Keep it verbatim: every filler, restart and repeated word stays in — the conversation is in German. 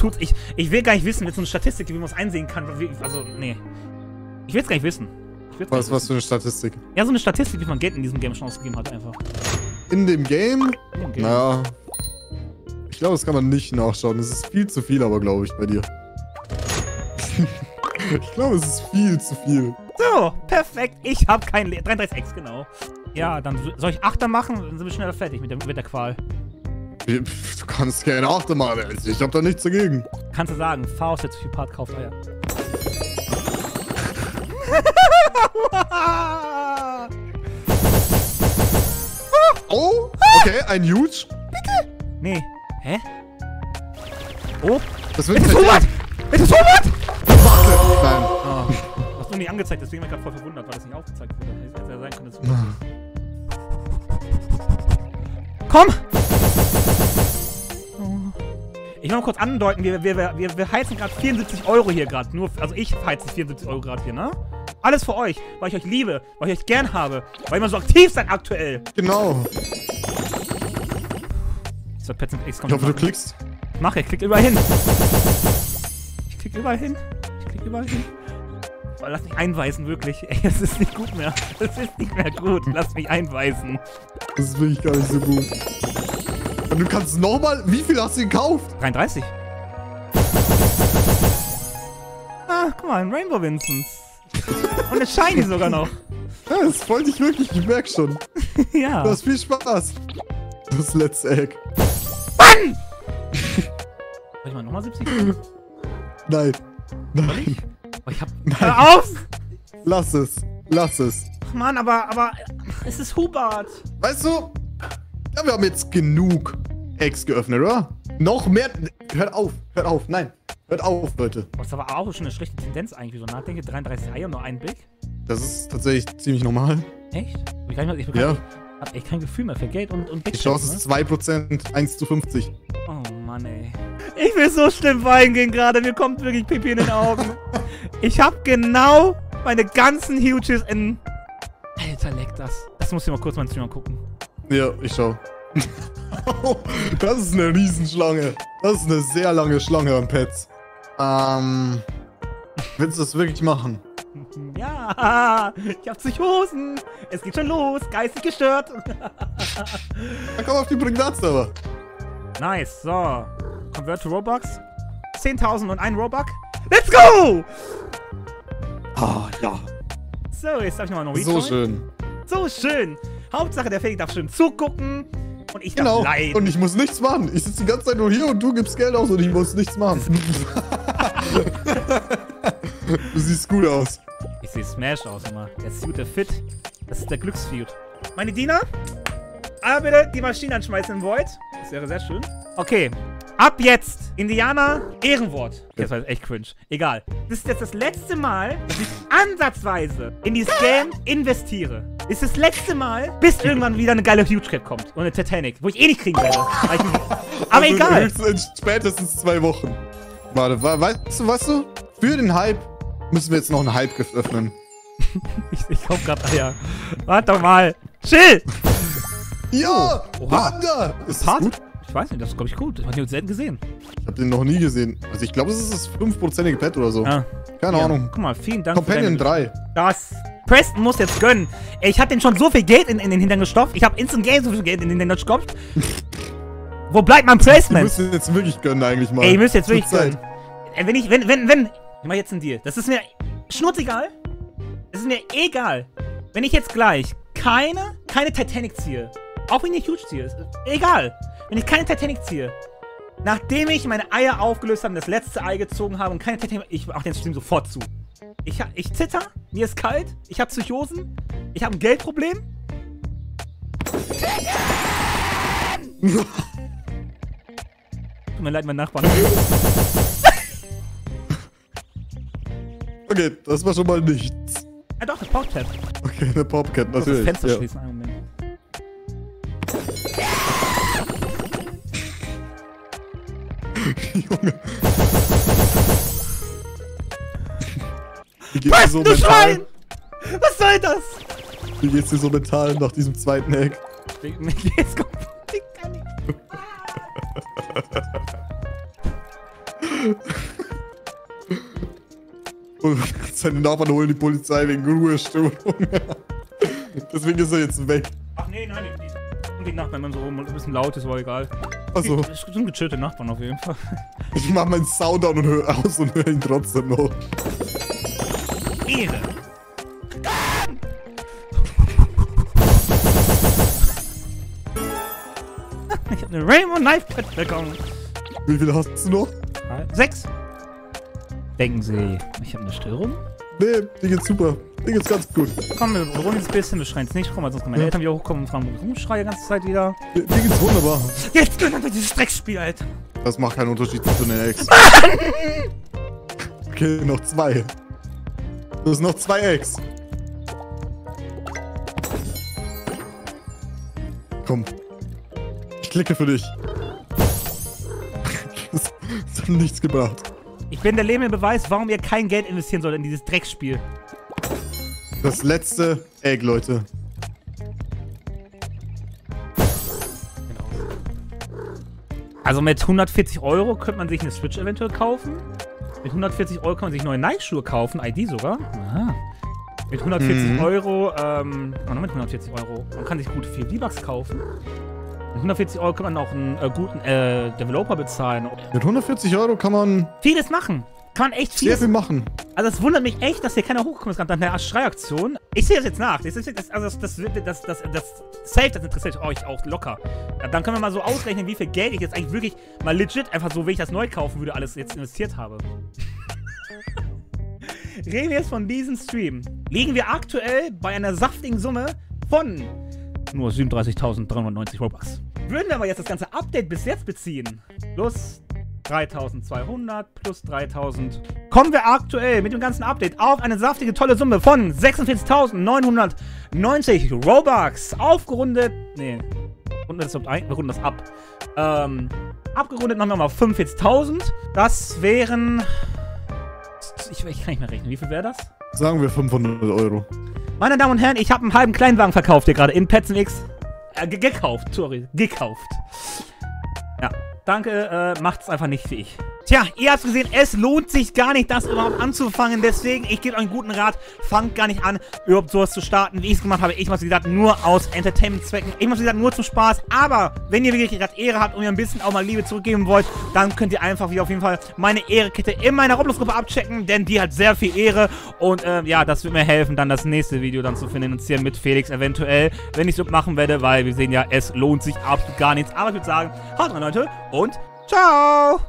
tut. Ich, ich will gar nicht wissen, jetzt so eine Statistik, wie man es einsehen kann. Also, nee. Ich will es gar nicht wissen. Was, wissen. was für eine Statistik? Ja, so eine Statistik, wie man Geld in diesem Game schon ausgegeben hat, einfach. In dem Game? In dem Game. Naja. Ich glaube, das kann man nicht nachschauen. Das ist viel zu viel, aber glaube ich, bei dir. Ich glaube, es ist viel zu viel. So, perfekt. Ich habe kein Leben. dreiunddreißig Ex, genau. Ja, dann soll ich Achter machen? Dann sind wir schneller fertig mit der, mit der Qual. Du kannst gerne Achter machen. Ich habe da nichts dagegen. Kannst du sagen, fahr aus jetzt für Part, kauft Eier. Oh, okay, ein Huge. Bitte? Nee. Hä? Oh? Das wird nicht. Es ist Robert! Warte! Nein. Oh. Du hast nur nicht angezeigt, deswegen bin ich gerade voll verwundert, weil das nicht aufgezeigt wurde. Hätte ja sein können, dass du... Komm! Ich will mal kurz andeuten, wir, wir, wir, wir heizen gerade vierundsiebzig Euro hier gerade. Nur, also ich heize vierundsiebzig Euro gerade hier, ne? Alles für euch, weil ich euch liebe, weil ich euch gern habe, weil ihr mal so aktiv seid aktuell. Genau. So, Pet Simulator X kommt. Ich hoffe, du klickst. Mach ich, klick überall hin. Ich klick überall hin. Ich klick überall hin. Oh, lass mich einweisen, wirklich. Ey, das ist nicht gut mehr. Das ist nicht mehr gut. Lass mich einweisen. Das ist wirklich gar nicht so gut. Und du kannst nochmal. Wie viel hast du gekauft? dreiunddreißig. Ah, guck mal, ein Rainbow Vincent. Und eine Shiny sogar noch. Ja, das freut dich wirklich, ich merk schon. Ja. Du hast viel Spaß. Das letzte Eck. Mann! Soll ich mal nochmal siebzig? Nein. Nein. Oh, ich hab. Nein. Hör auf! Lass es. Lass es. Ach Mann, aber, aber. Es ist Hubert. Weißt du? Ja, wir haben jetzt genug Eggs geöffnet, oder? Noch mehr... Hört auf, hört auf, nein. Hört auf, Leute. Das ist aber auch schon eine schlechte Tendenz eigentlich, wie so nachdenke. dreiunddreißig Eier und nur ein Blick. Das ist tatsächlich ziemlich normal. Echt? Ich, kann nicht, ich, ja. nicht, ich hab echt kein Gefühl mehr für Geld und, und Blick. Die Chance ist zwei Prozent, eins zu fünfzig. Oh Mann, ey. Ich will so schlimm weinen gehen gerade, mir kommt wirklich Pipi in den Augen. Ich hab genau meine ganzen Huges in... Alter, leck das. Das muss ich mal kurz meinen Stream angucken. Ja, ich schau. Das ist eine Riesenschlange. Das ist eine sehr lange Schlange an Pets. Ähm. Willst du das wirklich machen? Ja, ich hab Psychosen. Es geht schon los. Geistig gestört. Dann komm auf die Brignatz aber. Nice, so. Convert to Robux. zehntausend und ein Robux. Let's go! Ah, ja. So, jetzt darf ich nochmal noch Rejoin. So schön. So schön. Hauptsache, der Felix darf schön zugucken und ich darf genau. leiden. Und ich muss nichts machen. Ich sitze die ganze Zeit nur hier und du gibst Geld aus und ich muss nichts machen. Du siehst gut aus. Ich sehe Smash aus, immer. Der Suit, der Fit. Das ist der Glückssuit. Meine Diener, alle bitte die Maschinen anschmeißen im Void. Das wäre sehr schön. Okay, ab jetzt. Indianer, Ehrenwort. Okay, das war echt cringe. Egal. Das ist jetzt das letzte Mal, dass ich ansatzweise in dieses Game investiere. Ist das letzte Mal, bis irgendwann wieder eine geile Huge Cap kommt. Und eine Titanic, wo ich eh nicht kriegen werde. Aber also egal. In spätestens zwei Wochen. Warte, weißt du, weißt du? Für den Hype müssen wir jetzt noch einen Hype-Gift öffnen. ich ich kauf grad Eier. Warte doch mal. Chill! Ja! Panda! Ist das gut? Ich weiß nicht, das ist, glaube ich, gut. Ich habe den selten gesehen. Ich habe den noch nie gesehen. Also ich glaube, es ist das fünfprozentige Pet oder so. Ja. Keine ja. Ahnung. Guck mal, vielen Dank. Companion für drei. Das. Preston muss jetzt gönnen. Ich habe den schon so viel Geld in, in den Hintern gestopft. Ich habe Instant Game so viel Geld in den Hintern gestopft. Wo bleibt mein Placement? Ich müsste jetzt wirklich gönnen eigentlich mal. Ey, ich müsste jetzt wirklich gönnen. Ey, wenn ich, wenn, wenn, wenn. Ich mach jetzt einen Deal. Das ist mir schnurzegal. Das ist mir egal. Wenn ich jetzt gleich keine, keine Titanic ziehe. Auch wenn ich Huge ziehe. Ist egal. Wenn ich keine Titanic ziehe, nachdem ich meine Eier aufgelöst habe, das letzte Ei gezogen habe und keine Titanic, ich mache den Stream sofort zu. Ich, ich zitter, mir ist kalt, ich habe Psychosen, ich habe ein Geldproblem. Tut mir leid, mein Nachbarn. Okay, das war schon mal nichts. Ja doch, eine Popcat. Okay, eine Popcat, natürlich. Das Fenster ja. schließen, einen Moment. Junge. Wie geht's dir so mental? Was soll das? Wie geht's dir so mental nach diesem zweiten Eck? Mir geht's komplett gar nicht. Und seine Nachbarn holen die Polizei wegen Ruhestörung. Deswegen ist er jetzt weg. Ach nee, nein, nicht. Und die Nachbarn, wenn man so rum ein bisschen laut ist, war egal. Achso. Das sind gechillte Nachbarn auf jeden Fall. Ich mach meinen Sound down und höre aus und höre ihn trotzdem noch. Ehre. Ich hab eine Rainbow Knife Pad bekommen. Wie viel hast du noch? Sechs. Denken Sie, ich habe eine Störung? Nee, die geht's super. Die geht's ganz gut. Komm, wir drohen jetzt ein bisschen, wir schreien jetzt nicht rum, weil sonst kann meine ja. Eltern wieder hochkommen und fragen, warum ich rumschreie die ganze Zeit wieder. Die, die geht's wunderbar. Jetzt gönn einfach dieses Dreckspiel, Alter. Das macht keinen Unterschied zu den Eggs. Okay, noch zwei. Du hast noch zwei Eggs. Komm. Ich klicke für dich. Das, das hat nichts gebracht. Ich bin der lebende Beweis, warum ihr kein Geld investieren sollt in dieses Drecksspiel. Das letzte Egg, Leute. Genau. Also mit hundertvierzig Euro könnte man sich eine Switch eventuell kaufen. Mit hundertvierzig Euro kann man sich neue Nike-Schuhe kaufen, I D sogar. Aha. Mit hundertvierzig mhm. Euro, ähm, oh, mit hundertvierzig Euro. Man kann sich gute vier V-Bucks kaufen. Mit hundertvierzig Euro kann man auch einen äh, guten äh, Developer bezahlen. Mit hundertvierzig Euro kann man... Vieles machen. Kann man echt vieles... Sehr viel machen. Also das wundert mich echt, dass hier keiner hochgekommen ist. Nach einer Schrei-Aktion. Ich sehe das jetzt nach. Das, das, also das, das, das, das, das Safe, das interessiert euch auch locker. Dann können wir mal so ausrechnen, wie viel Geld ich jetzt eigentlich wirklich mal legit einfach so, wie ich das neu kaufen würde, alles jetzt investiert habe. Reden wir jetzt von diesem Stream. Liegen wir aktuell bei einer saftigen Summe von... nur siebenunddreißigtausenddreihundertneunzig Robux. Würden wir aber jetzt das ganze Update bis jetzt beziehen, plus dreitausendzweihundert, plus dreitausend, kommen wir aktuell mit dem ganzen Update auf eine saftige, tolle Summe von sechsundvierzigtausendneunhundertneunzig Robux. Aufgerundet, nee, das ein, wir runden das ab. Ähm, abgerundet machen wir mal fünfundvierzigtausend. Das wären, ich, ich kann nicht mehr rechnen, wie viel wäre das? Sagen wir fünfhundert Euro. Meine Damen und Herren, ich habe einen halben Kleinwagen verkauft hier gerade in Pet Simulator X. Äh, gekauft, sorry, gekauft. Ja, danke, äh, macht's einfach nicht wie ich. Tja, ihr habt gesehen, es lohnt sich gar nicht, das überhaupt anzufangen. Deswegen, ich gebe euch einen guten Rat, fangt gar nicht an, überhaupt sowas zu starten, wie ich es gemacht habe. Ich mache es, wie gesagt, nur aus Entertainment-Zwecken. Ich mache es, wie gesagt, nur zum Spaß. Aber wenn ihr wirklich gerade Ehre habt und ihr ein bisschen auch mal Liebe zurückgeben wollt, dann könnt ihr einfach wieder auf jeden Fall meine Ehrekette in meiner Roblox-Gruppe abchecken, denn die hat sehr viel Ehre. Und äh, ja, das wird mir helfen, dann das nächste Video dann zu finanzieren mit Felix eventuell, wenn ich es so machen werde, weil wir sehen ja, es lohnt sich absolut gar nichts. Aber ich würde sagen, haut rein, Leute, und ciao!